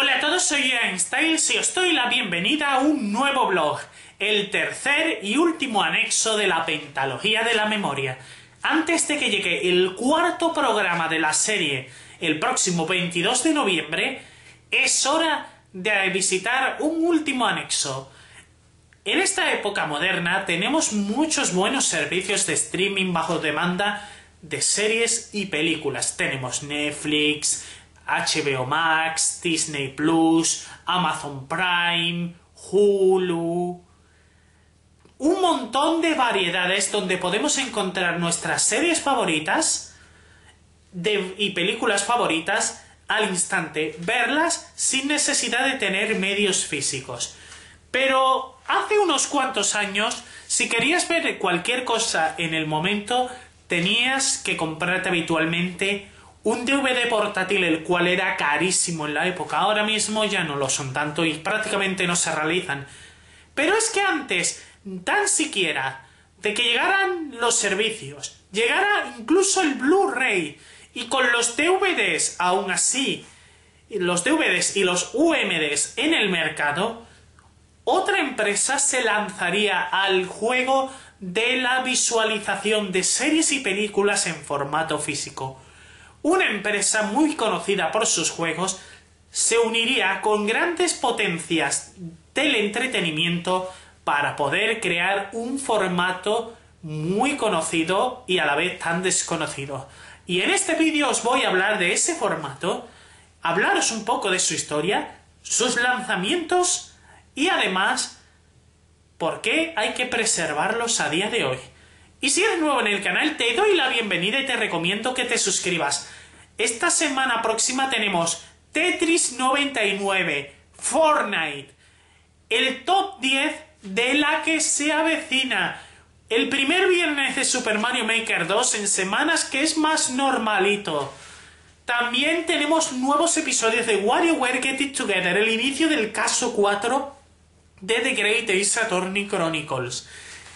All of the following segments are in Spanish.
Hola a todos, soy AdrianStiles y os doy la bienvenida a un nuevo blog, el tercer y último anexo de la Pentalogía de la Memoria. Antes de que llegue el cuarto programa de la serie el próximo 22 de noviembre, es hora de visitar un último anexo. En esta época moderna tenemos muchos buenos servicios de streaming bajo demanda de series y películas. Tenemos Netflix, HBO Max, Disney Plus, Amazon Prime, Hulu... Un montón de variedades donde podemos encontrar nuestras series favoritas y películas favoritas al instante, verlas sin necesidad de tener medios físicos. Pero hace unos cuantos años, si querías ver cualquier cosa en el momento, tenías que comprarte habitualmente un DVD portátil, el cual era carísimo en la época. Ahora mismo ya no lo son tanto y prácticamente no se realizan. Pero es que antes... tan siquiera de que llegaran los servicios, llegara incluso el Blu-ray, y con los DVDs aún así, los DVDs y los UMDs en el mercado, otra empresa se lanzaría al juego de la visualización de series y películas en formato físico. Una empresa muy conocida por sus juegos se uniría con grandes potencias del entretenimiento para poder crear un formato muy conocido y a la vez tan desconocido. Y en este vídeo os voy a hablar de ese formato, hablaros un poco de su historia, sus lanzamientos y además por qué hay que preservarlos a día de hoy. Y si eres nuevo en el canal, te doy la bienvenida y te recomiendo que te suscribas. Esta semana próxima tenemos Tetris 99, Fortnite, el top 10 de la que se avecina, el primer viernes de Super Mario Maker 2 en semanas que es más normalito. También tenemos nuevos episodios de WarioWare Get It Together, el inicio del caso 4 de The Great Ace Attorney Chronicles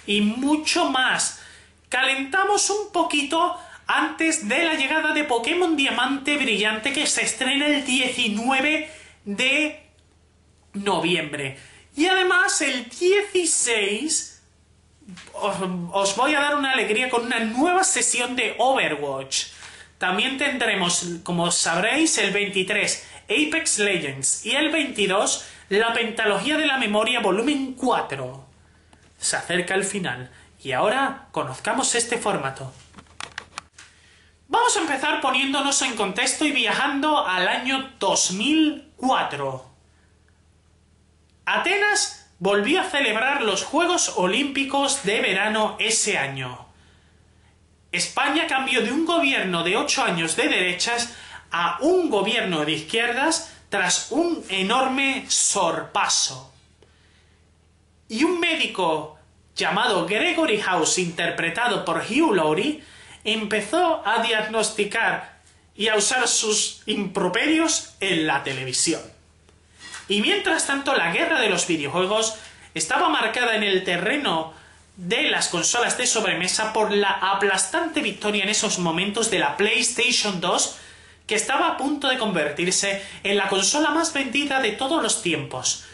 y mucho más. Calentamos un poquito antes de la llegada de Pokémon Diamante Brillante, que se estrena el 19 de noviembre. Y además el 16 os voy a dar una alegría con una nueva sesión de Overwatch. También tendremos, como sabréis, el 23 Apex Legends y el 22 la Pentalogía de la Memoria volumen 4. Se acerca el final y ahora conozcamos este formato. Vamos a empezar poniéndonos en contexto y viajando al año 2004. Atenas volvió a celebrar los Juegos Olímpicos de verano ese año. España cambió de un gobierno de 8 años de derechas a un gobierno de izquierdas tras un enorme sorpaso. Y un médico llamado Gregory House, interpretado por Hugh Laurie, empezó a diagnosticar y a usar sus improperios en la televisión. Y mientras tanto, la guerra de los videojuegos estaba marcada en el terreno de las consolas de sobremesa por la aplastante victoria en esos momentos de la PlayStation 2, que estaba a punto de convertirse en la consola más vendida de todos los tiempos,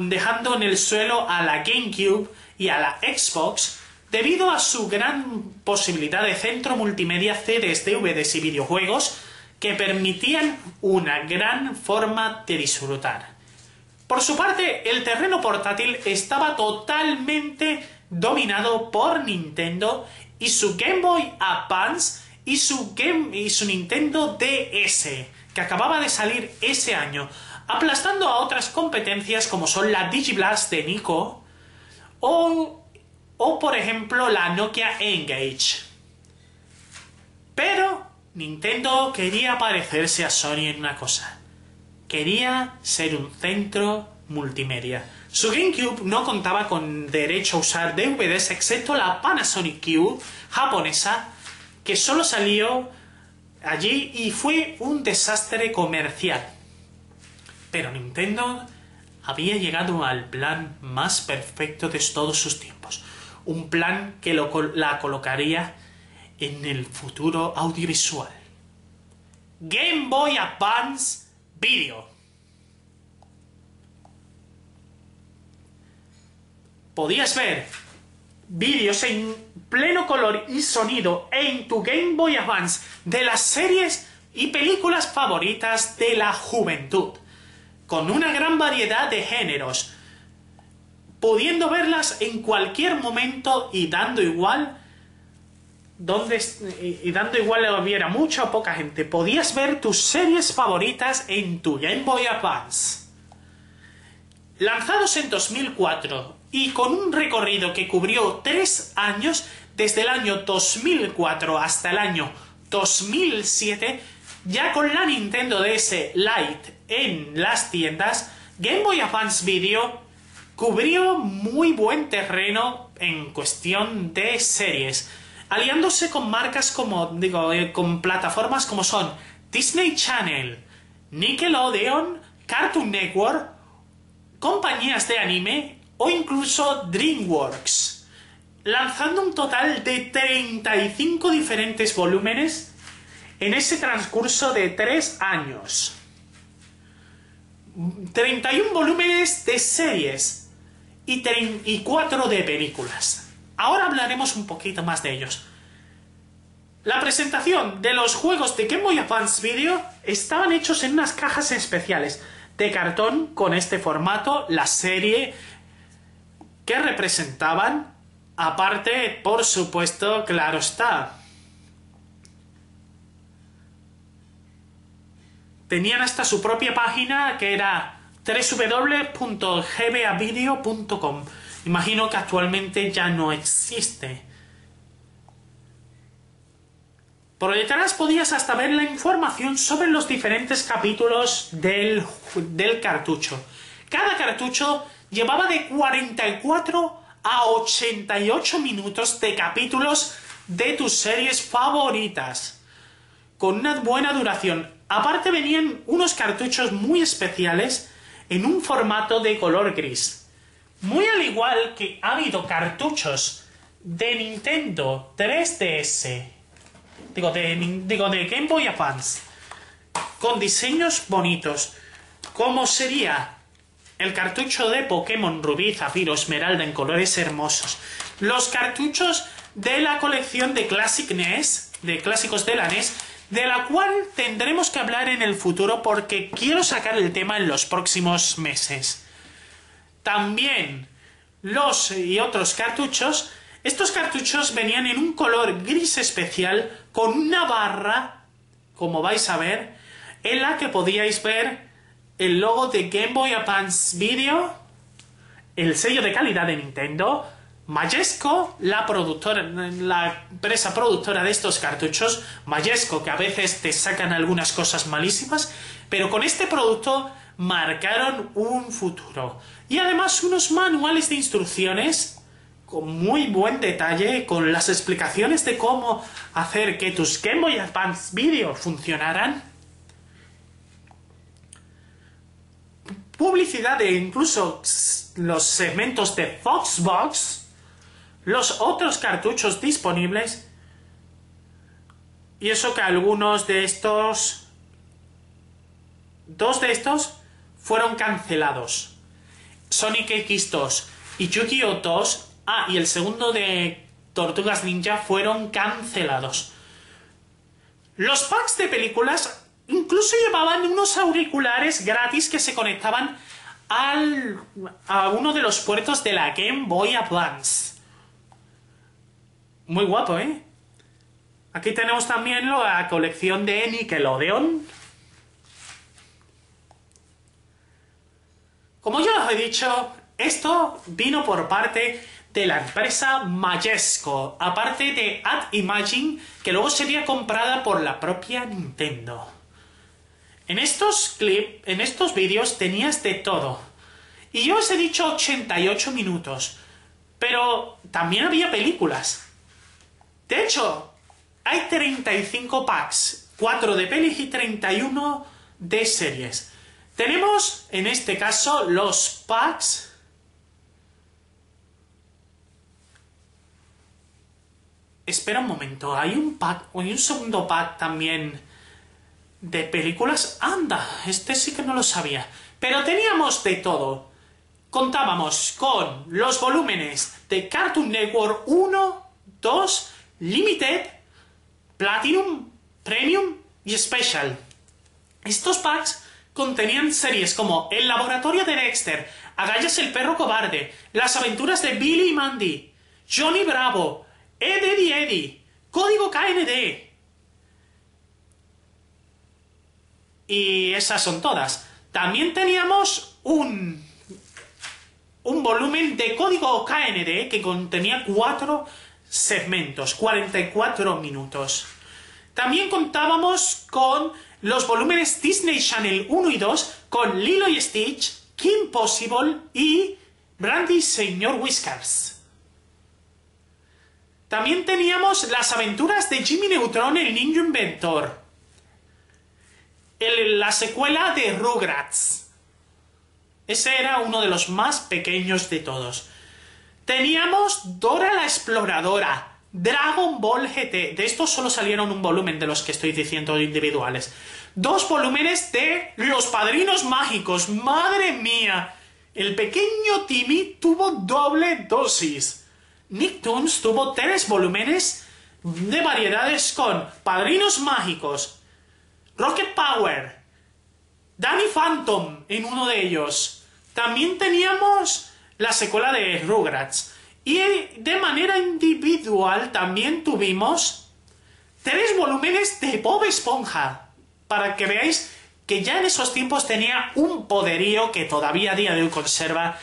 dejando en el suelo a la GameCube y a la Xbox debido a su gran posibilidad de centro multimedia, CDs, DVDs y videojuegos que permitían una gran forma de disfrutar. Por su parte, el terreno portátil estaba totalmente dominado por Nintendo y su Game Boy Advance y su Nintendo DS, que acababa de salir ese año, aplastando a otras competencias como son la Digiblast de Nico o por ejemplo la Nokia N-Gage. Pero Nintendo quería parecerse a Sony en una cosa. Quería ser un centro multimedia. Su GameCube no contaba con derecho a usar DVDs excepto la Panasonic Q japonesa, que solo salió allí y fue un desastre comercial. Pero Nintendo había llegado al plan más perfecto de todos sus tiempos. Un plan que la colocaría en el futuro audiovisual. Game Boy Advance Video. podías ver vídeos en pleno color y sonido en tu Game Boy Advance de las series y películas favoritas de la juventud, con una gran variedad de géneros, pudiendo verlas en cualquier momento y dando igual lo viera mucha o poca gente. Podías ver tus series favoritas en tu Game Boy Advance. Lanzados en 2004 y con un recorrido que cubrió 3 años, desde el año 2004 hasta el año 2007, ya con la Nintendo DS Lite en las tiendas, Game Boy Advance Video cubrió muy buen terreno en cuestión de series, aliándose con marcas como, con plataformas como son Disney Channel, Nickelodeon, Cartoon Network, compañías de anime o incluso DreamWorks, lanzando un total de 35 diferentes volúmenes en ese transcurso de 3 años. 31 volúmenes de series y 4 de películas. Ahora hablaremos un poquito más de ellos. La presentación de los juegos de Game Boy Advance Video estaban hechos en unas cajas especiales de cartón con este formato, la serie que representaban, aparte, por supuesto, claro está. Tenían hasta su propia página, que era www.gbavideo.com. Imagino que actualmente ya no existe. Por detrás podías hasta ver la información sobre los diferentes capítulos del cartucho. Cada cartucho llevaba de 44 a 88 minutos de capítulos de tus series favoritas, con una buena duración. Aparte venían unos cartuchos muy especiales en un formato de color gris. Muy al igual que ha habido cartuchos de Nintendo 3DS, de Game Boy Advance, con diseños bonitos, como sería el cartucho de Pokémon Rubí, Zafiro, Esmeralda en colores hermosos, los cartuchos de la colección de Classic NES, de clásicos de la NES, de la cual tendremos que hablar en el futuro porque quiero sacar el tema en los próximos meses. También los y otros cartuchos. Estos cartuchos venían en un color gris especial con una barra, como vais a ver, en la que podíais ver el logo de Game Boy Advance Video, el sello de calidad de Nintendo, Majesco, la empresa productora de estos cartuchos, Majesco, que a veces te sacan algunas cosas malísimas, pero con este producto marcaron un futuro. Y además unos manuales de instrucciones con muy buen detalle, con las explicaciones de cómo hacer que tus Game Boy Advance Video funcionaran. Publicidad e incluso los segmentos de Foxbox. Los otros cartuchos disponibles, y eso que algunos de estos, 2 de estos fueron cancelados, Sonic X2 y Yu-Gi-Oh 2, y el segundo de Tortugas Ninja fueron cancelados. Los packs de películas incluso llevaban unos auriculares gratis que se conectaban a uno de los puertos de la Game Boy Advance. Muy guapo, ¿eh? Aquí tenemos también la colección de Nickelodeon. Como ya os he dicho, esto vino por parte de la empresa Majesco, aparte de Ad-Imagine, que luego sería comprada por la propia Nintendo. En estos clips, en estos vídeos, tenías de todo. Y yo os he dicho 88 minutos, pero también había películas. De hecho, hay 35 packs, 4 de pelis y 31 de series. Tenemos, en este caso, los packs . Espera un momento, hay un pack, o hay un segundo pack también de películas. Anda, este sí que no lo sabía. Pero teníamos de todo. contábamos con los volúmenes de Cartoon Network 1, 2, Limited, Platinum, Premium y Special. Estos packs contenían series como El Laboratorio de Dexter, Agallas el Perro Cobarde, Las Aventuras de Billy y Mandy, Johnny Bravo, Ed, Eddie, Eddie, Código KND. Y esas son todas. También teníamos un volumen de Código KND que contenía 4 segmentos, 44 minutos. También contábamos con los volúmenes Disney Channel 1 y 2 con Lilo y Stitch, Kim Possible y Brandy y Señor Whiskers. También teníamos Las Aventuras de Jimmy Neutron, el Ninja Inventor. La secuela de Rugrats. Ese era uno de los más pequeños de todos. Teníamos Dora la Exploradora, Dragon Ball GT. De estos solo salieron un volumen de los que estoy diciendo individuales. 2 volúmenes de Los Padrinos Mágicos. ¡Madre mía! El pequeño Timmy tuvo doble dosis. Nicktoons tuvo 3 volúmenes de variedades con Padrinos Mágicos, Rocket Power, Danny Phantom en uno de ellos. También teníamos la secuela de Rugrats. Y de manera individual también tuvimos 3 volúmenes de Bob Esponja. Para que veáis que ya en esos tiempos tenía un poderío que todavía a día de hoy conserva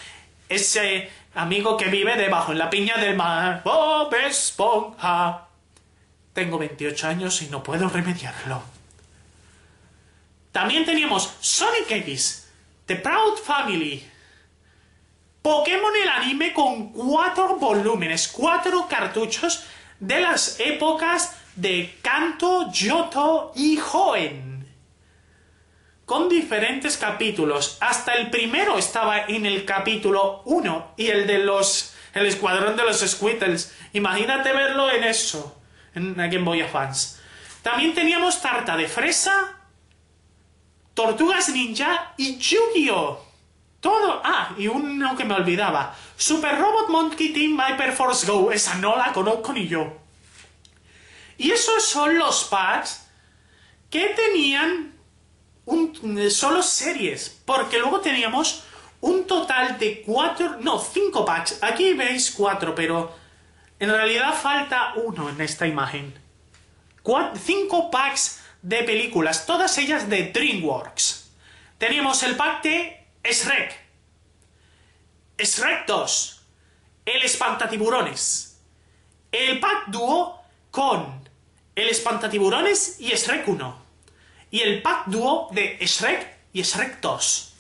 ese amigo que vive debajo en la piña del mar. Bob Esponja. Tengo 28 años y no puedo remediarlo. También teníamos Sonic X, The Proud Family, Pokémon el anime con 4 volúmenes, 4 cartuchos de las épocas de Kanto, Johto y Hoenn, con diferentes capítulos. Hasta el primero estaba en el capítulo 1 y el de el escuadrón de los Squirtles. Imagínate verlo en eso, en Game Boy Advance. También teníamos Tarta de Fresa, Tortugas Ninja y Yu-Gi-Oh! Todo... Ah, y uno que me olvidaba. Super Robot Monkey Team Viper Force Go. Esa no la conozco ni yo. Y esos son los packs que tenían solo series. Porque luego teníamos un total de 5 packs. Aquí veis 4, pero en realidad falta uno en esta imagen. 5 packs de películas, todas ellas de DreamWorks. Teníamos el pack de Shrek, Shrek 2, El Espantatiburones, el pack dúo con El Espantatiburones y Shrek 1 y el pack dúo de Shrek y Shrek 2.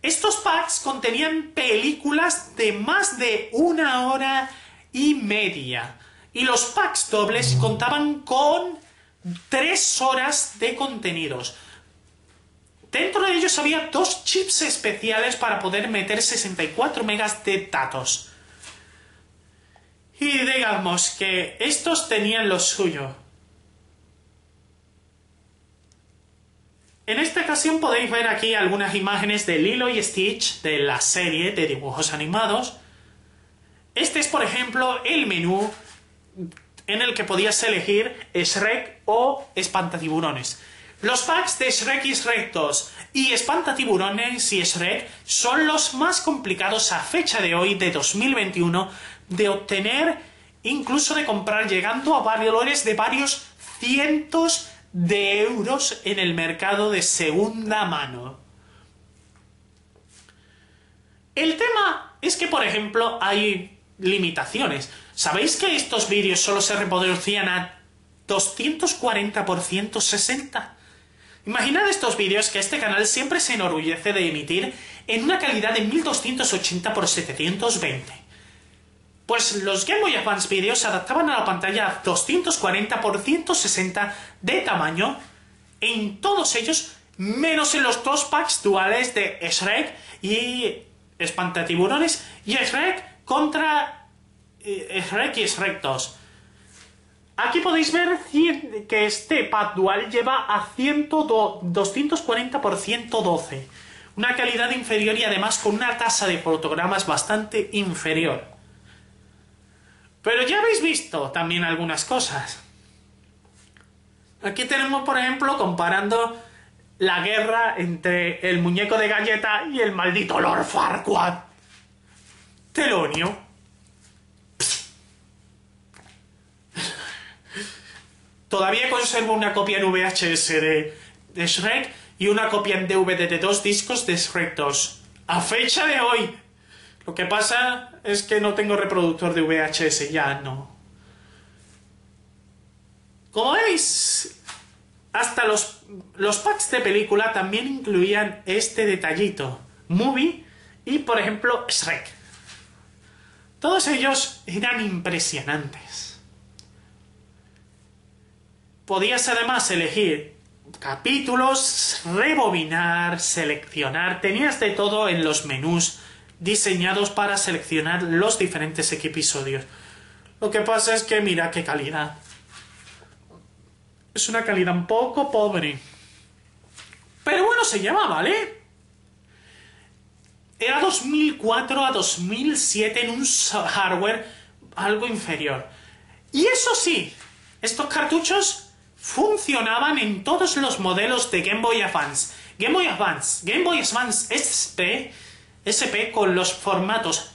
Estos packs contenían películas de más de 1 hora y media y los packs dobles contaban con 3 horas de contenidos. Dentro de ellos había 2 chips especiales para poder meter 64 megas de datos. Y digamos que estos tenían lo suyo. En esta ocasión podéis ver aquí algunas imágenes de Lilo y Stitch, de la serie de dibujos animados. Este es, por ejemplo, el menú en el que podías elegir Shrek o Espantatiburones. Los packs de Shrek y Shrek 2 y Espantatiburones y Shrek son los más complicados a fecha de hoy, de 2021, de obtener, incluso de comprar, llegando a valores de varios cientos de euros en el mercado de segunda mano. El tema es que, por ejemplo, hay limitaciones. ¿Sabéis que estos vídeos solo se reproducían a 240 por 160? Imaginad estos vídeos que este canal siempre se enorgullece de emitir en una calidad de 1280 por 720. Pues los Game Boy Advance vídeos se adaptaban a la pantalla a 240 por 160 de tamaño en todos ellos, menos en los 2 packs duales de Shrek y Espantatiburones y Shrek contra Shrek y Shrek 2. Aquí podéis ver que este pack dual lleva a 240 por 112. una calidad inferior y además con una tasa de fotogramas bastante inferior. Pero ya habéis visto también algunas cosas. Aquí tenemos, por ejemplo, comparando la guerra entre el muñeco de galleta y el maldito Lord Farquaad. Telonio. Todavía conservo una copia en VHS de Shrek y una copia en DVD de 2 discos de Shrek 2. A fecha de hoy. Lo que pasa es que no tengo reproductor de VHS, ya no. Como veis, hasta los packs de película también incluían este detallito. Movie y, por ejemplo, Shrek. Todos ellos eran impresionantes. Podías además elegir capítulos, rebobinar, seleccionar. Tenías de todo en los menús diseñados para seleccionar los diferentes episodios. Lo que pasa es que mira qué calidad. Es una calidad un poco pobre. Pero bueno, se llama, ¿vale? Era 2004 a 2007 en un hardware algo inferior. Y eso sí, estos cartuchos funcionaban en todos los modelos de Game Boy Advance. Game Boy Advance, Game Boy Advance SP con los formatos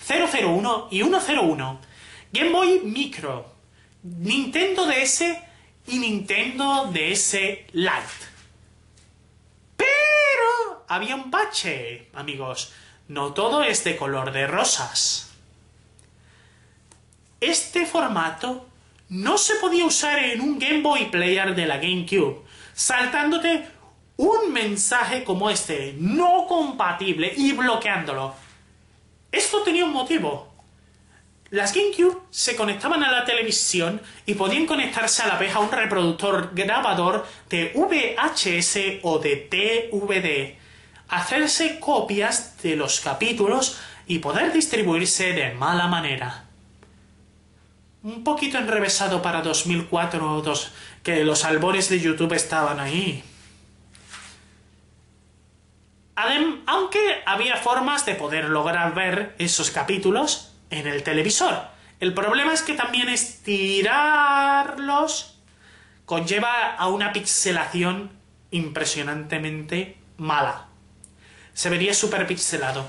001 y 101. Game Boy Micro, Nintendo DS... y Nintendo DS Lite. Pero había un bache, amigos. No todo es de color de rosas. Este formato no se podía usar en un Game Boy Player de la GameCube, saltándote un mensaje como este, no compatible, y bloqueándolo. Esto tenía un motivo. Las GameCube se conectaban a la televisión y podían conectarse a la vez a un reproductor grabador de VHS o de DVD, hacerse copias de los capítulos y poder distribuirse de mala manera. Un poquito enrevesado para 2004 o 2002, que los albores de YouTube estaban ahí. Aunque había formas de poder lograr ver esos capítulos en el televisor. El problema es que también estirarlos conlleva a una pixelación impresionantemente mala. Se vería súper pixelado.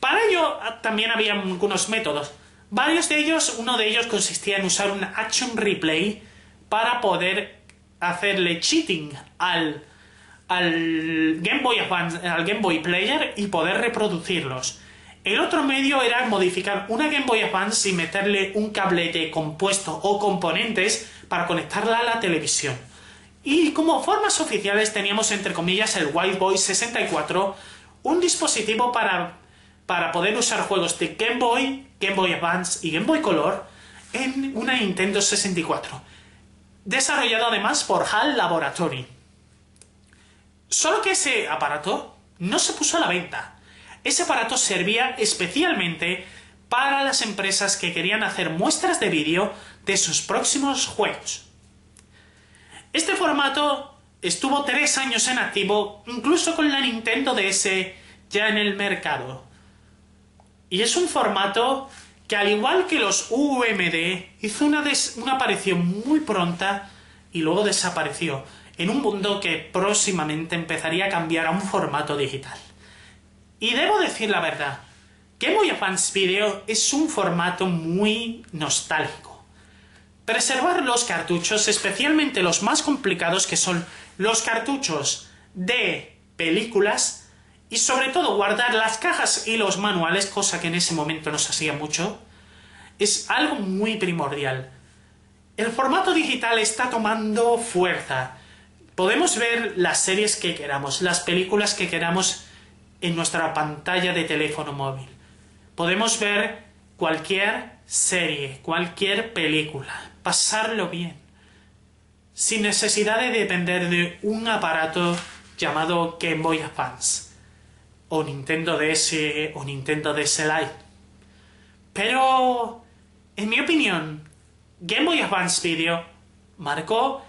Para ello también había algunos métodos. Varios de ellos, uno de ellos consistía en usar un action replay para poder hacerle cheating al Game Boy Advance, al Game Boy Player, y poder reproducirlos. El otro medio era modificar una Game Boy Advance y meterle un cablete compuesto o componentes para conectarla a la televisión. Y como formas oficiales teníamos, entre comillas, el White Boy 64, un dispositivo para poder usar juegos de Game Boy, Game Boy Advance y Game Boy Color en una Nintendo 64. Desarrollado además por HAL Laboratory. Solo que ese aparato no se puso a la venta. Ese aparato servía especialmente para las empresas que querían hacer muestras de vídeo de sus próximos juegos. Este formato estuvo 3 años en activo, incluso con la Nintendo DS ya en el mercado. Y es un formato que, al igual que los UMD, hizo una aparición muy pronta y luego desapareció, en un mundo que próximamente empezaría a cambiar a un formato digital. Y debo decir la verdad, Game Boy Advance Video es un formato muy nostálgico. Preservar los cartuchos, especialmente los más complicados, que son los cartuchos de películas, y sobre todo guardar las cajas y los manuales, cosa que en ese momento no se hacía mucho, es algo muy primordial. El formato digital está tomando fuerza. Podemos ver las series que queramos, las películas que queramos, en nuestra pantalla de teléfono móvil. Podemos ver cualquier serie, cualquier película, pasarlo bien, sin necesidad de depender de un aparato llamado Game Boy Advance, o Nintendo DS, o Nintendo DS Lite. Pero, en mi opinión, Game Boy Advance Video marcó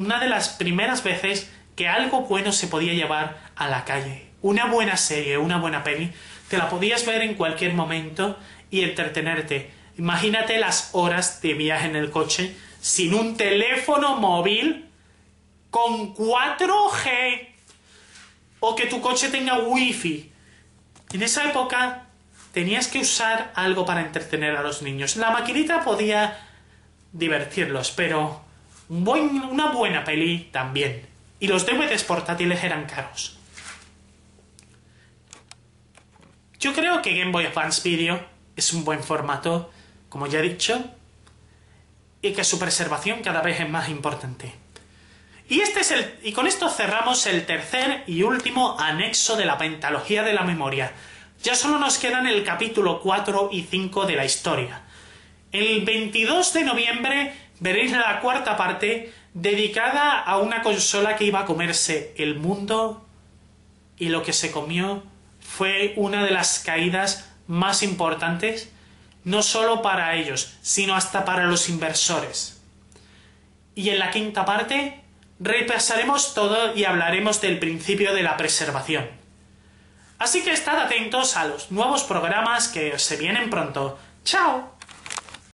una de las primeras veces que algo bueno se podía llevar a la calle. una buena serie, una buena peli, te la podías ver en cualquier momento y entretenerte. Imagínate las horas de viaje en el coche sin un teléfono móvil con 4G o que tu coche tenga wifi. En esa época tenías que usar algo para entretener a los niños. La maquinita podía divertirlos, pero una buena peli también. Y los DVDs portátiles eran caros. Yo creo que Game Boy Advance Video es un buen formato, como ya he dicho, y que su preservación cada vez es más importante. Y y con esto cerramos el tercer y último anexo de la Pentalogía de la Memoria. Ya solo nos quedan el capítulo 4 y 5 de la historia. El 22 de noviembre veréis la cuarta parte dedicada a una consola que iba a comerse el mundo, y lo que se comió fue una de las caídas más importantes, no solo para ellos, sino hasta para los inversores. Y en la quinta parte repasaremos todo y hablaremos del principio de la preservación. Así que estad atentos a los nuevos programas que se vienen pronto. ¡Chao!